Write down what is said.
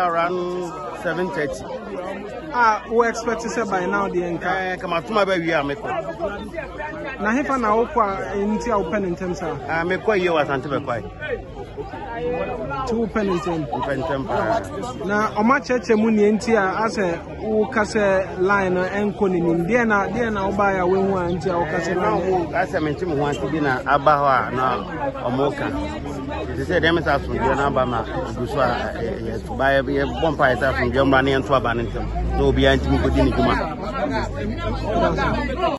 around 7:30. Ah, we expect to say by now the entire come after my baby. I make na hefa na okwa nti open in terms of ah me kwa yewa sante be kwa two open in terms na o ma cheche mu ni nti a ase wo kase line no enko ni nim de na oba ya we hu anti a wo kase na wo ase me ntim ho anti bi na aba ho a na o mo ka they say them is asu de na aba ma guso a yes buy a bomb fight asu de mra ne nto aba ne ntim no obi anti mu ko di ni juma.